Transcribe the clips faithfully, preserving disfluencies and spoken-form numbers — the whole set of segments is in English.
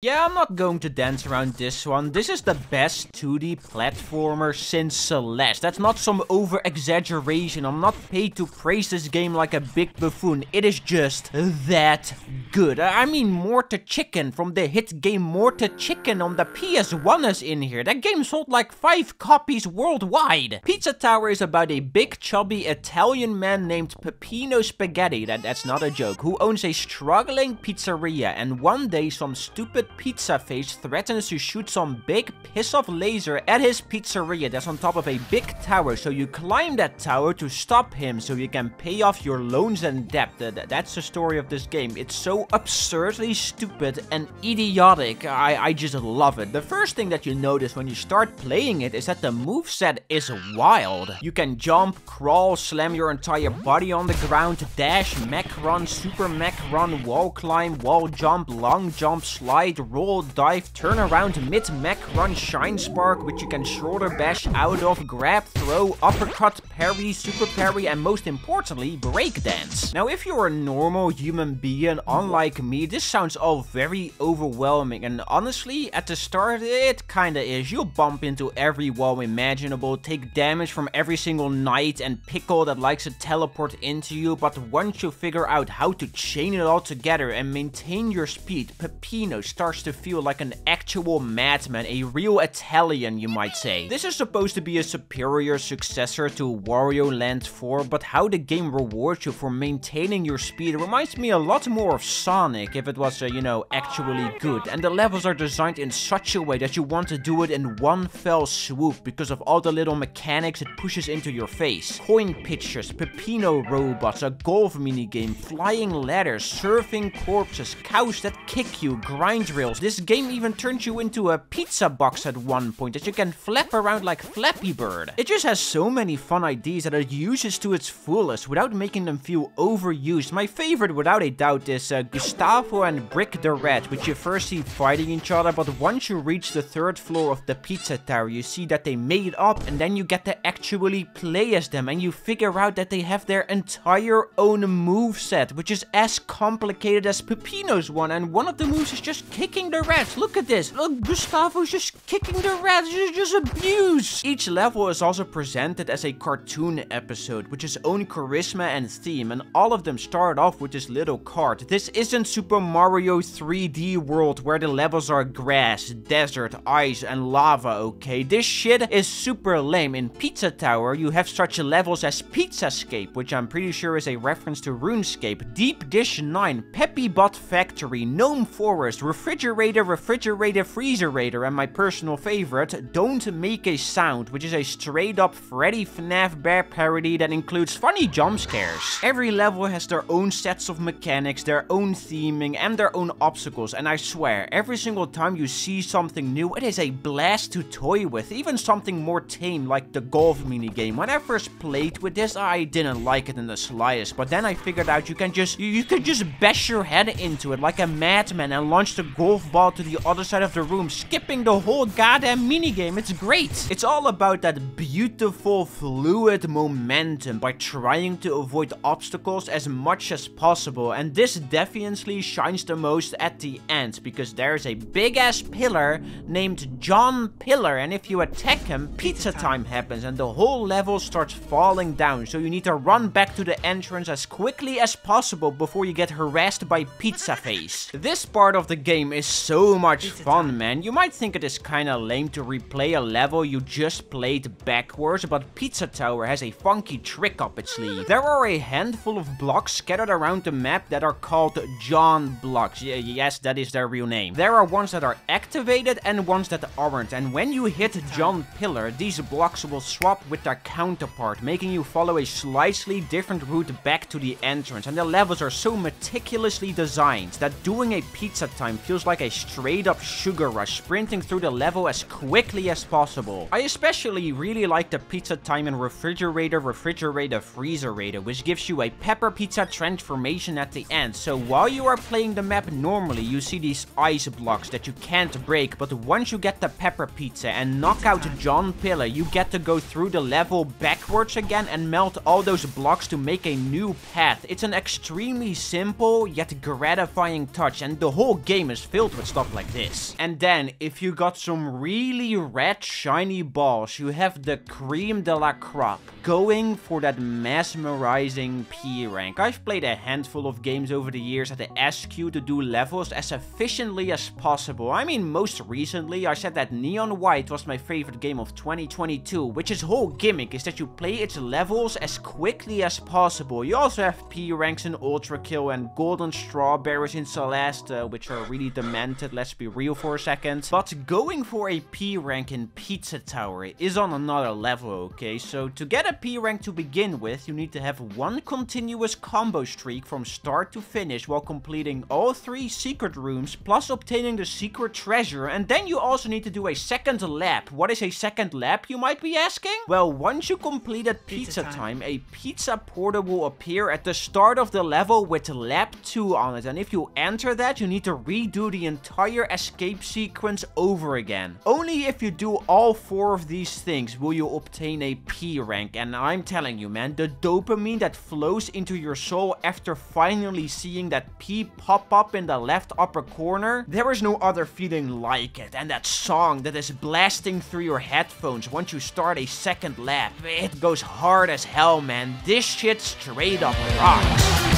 Yeah, I'm not going to dance around this one. This is the best two D platformer since Celeste. That's not some over-exaggeration. I'm not paid to praise this game like a big buffoon. It is just that good. I mean, Mortal Chicken from the hit game Mortal Chicken on the P S one is in here. That game sold like five copies worldwide. Pizza Tower is about a big, chubby Italian man named Peppino Spaghetti. That, that's not a joke. Who owns a struggling pizzeria, and one day some stupid Pizza Face threatens to shoot some big piss-off laser at his pizzeria that's on top of a big tower, so you climb that tower to stop him so you can pay off your loans and debt. That's the story of this game. It's so absurdly stupid and idiotic. I, I just love it. The first thing that you notice when you start playing it is that the moveset is wild. You can jump, crawl, slam your entire body on the ground, dash, mech run, super mech run, wall climb, wall jump, long jump, slide, roll, dive, turn around, mid-mech run, shine spark, which you can shoulder bash out of, grab, throw, uppercut, parry, super parry, and most importantly, breakdance. Now, if you're a normal human being, unlike me, this sounds all very overwhelming, and honestly, at the start, it kinda is. You'll bump into every wall imaginable, take damage from every single knight and pickle that likes to teleport into you, but once you figure out how to chain it all together and maintain your speed, Peppino starts to feel like an actual madman, a real Italian, you might say. This is supposed to be a superior successor to Wario Land four, but how the game rewards you for maintaining your speed reminds me a lot more of Sonic, if it was, uh, you know, actually good. And the levels are designed in such a way that you want to do it in one fell swoop because of all the little mechanics it pushes into your face. Coin pitchers, Peppino robots, a golf minigame, flying ladders, surfing corpses, cows that kick you, grind. This game even turns you into a pizza box at one point that you can flap around like Flappy Bird. It just has so many fun ideas that it uses to its fullest without making them feel overused. My favorite without a doubt is uh, Gustavo and Brick the Rat, which you first see fighting each other, but once you reach the third floor of the Pizza Tower, you see that they made up, and then you get to actually play as them, and you figure out that they have their entire own moveset, which is as complicated as Peppino's one, and one of the moves is just kicking Kicking the rats. Look at this. Look, Gustavo's just kicking the rats. Just, just abuse. Each level is also presented as a cartoon episode with its own charisma and theme, and all of them start off with this little card. This isn't Super Mario three D World where the levels are grass, desert, ice, and lava, okay? This shit is super lame. In Pizza Tower, you have such levels as Pizzascape, which I'm pretty sure is a reference to RuneScape, Deep Dish nine, Peppy Bot Factory, Gnome Forest, Refrigerator Refrigerator, Refrigerator Freezerator, and my personal favorite, Don't Make a Sound, which is a straight-up Freddy Fazbear parody that includes funny jump scares. Every level has their own sets of mechanics, their own theming, and their own obstacles, and I swear, every single time you see something new, it is a blast to toy with, even something more tame like the golf minigame. When I first played with this, I didn't like it in the slightest, but then I figured out you can just, you, you can just bash your head into it like a madman and launch the golf Golf ball to the other side of the room, skipping the whole goddamn minigame. It's great. It's all about that beautiful fluid momentum by trying to avoid obstacles as much as possible, and this definitely shines the most at the end because there is a big ass pillar named John Pillar, and if you attack him, pizza time happens and the whole level starts falling down, so you need to run back to the entrance as quickly as possible before you get harassed by Pizza Face. This part of the game is is so much fun, man. You might think it is kinda lame to replay a level you just played backwards, but Pizza Tower has a funky trick up its sleeve. There are a handful of blocks scattered around the map that are called John Blocks. Y- yes, that is their real name. There are ones that are activated and ones that aren't, and when you hit John Pillar, these blocks will swap with their counterpart, making you follow a slightly different route back to the entrance, and the levels are so meticulously designed that doing a pizza time feels like a straight-up sugar rush, sprinting through the level as quickly as possible. I especially really like the pizza time in Refrigerator Refrigerator Refrigerator Freezerator, which gives you a pepper pizza transformation at the end. So while you are playing the map normally, you see these ice blocks that you can't break, but once you get the pepper pizza and knock out John Pillar, you get to go through the level backwards again and melt all those blocks to make a new path. It's an extremely simple yet gratifying touch, and the whole game is filled with stuff like this. And then if you got some really red shiny balls, you have the cream de la crop, going for that mesmerizing P rank. I've played a handful of games over the years at the S Q to do levels as efficiently as possible. I mean, most recently I said that Neon White was my favorite game of twenty twenty-two, which its whole gimmick is that you play its levels as quickly as possible. You also have P ranks in Ultra Kill and Golden Strawberries in Celeste, uh, which are really demented, let's be real for a second. But going for a P rank in Pizza Tower is on another level, okay? So to get a P rank to begin with, you need to have one continuous combo streak from start to finish while completing all three secret rooms, plus obtaining the secret treasure. And then you also need to do a second lap. What is a second lap, you might be asking? Well, once you complete at pizza, pizza time, time, a pizza portal will appear at the start of the level with lap two on it. And if you enter that, you need to redo the entire escape sequence over again. Only if you do all four of these things will you obtain a P rank. And I'm telling you, man, the dopamine that flows into your soul after finally seeing that P pop up in the left upper corner, there is no other feeling like it. And that song that is blasting through your headphones once you start a second lap, it goes hard as hell, man. This shit straight up rocks.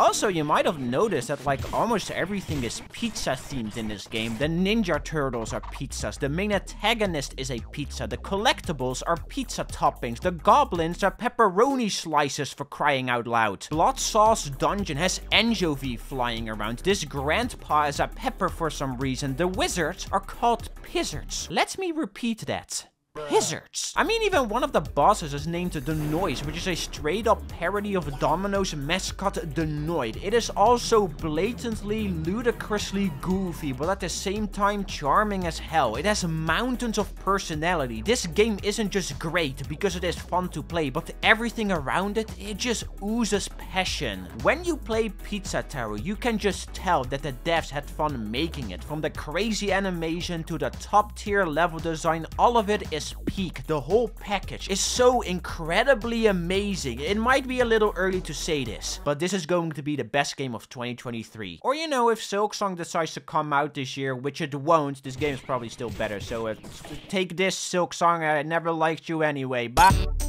Also, you might have noticed that like almost everything is pizza themed in this game. The Ninja Turtles are pizzas, the main antagonist is a pizza, the collectibles are pizza toppings, the goblins are pepperoni slices, for crying out loud. Blood Sauce Dungeon has anchovy flying around, this grandpa is a pepper for some reason, the wizards are called Pizzards. Let me repeat that. Pizzards. I mean, even one of the bosses is named The Noise, which is a straight up parody of Domino's mascot The Noid. It is also blatantly, ludicrously goofy, but at the same time charming as hell. It has mountains of personality. This game isn't just great because it is fun to play, but everything around it, it just oozes passion. When you play Pizza Tower, you can just tell that the devs had fun making it. From the crazy animation to the top tier level design, all of it is peak. The whole package is so incredibly amazing. It might be a little early to say this, but this is going to be the best game of twenty twenty-three. Or, you know, if Silksong decides to come out this year, which it won't, this game is probably still better. So uh, take this, Silksong. I never liked you anyway. Bye.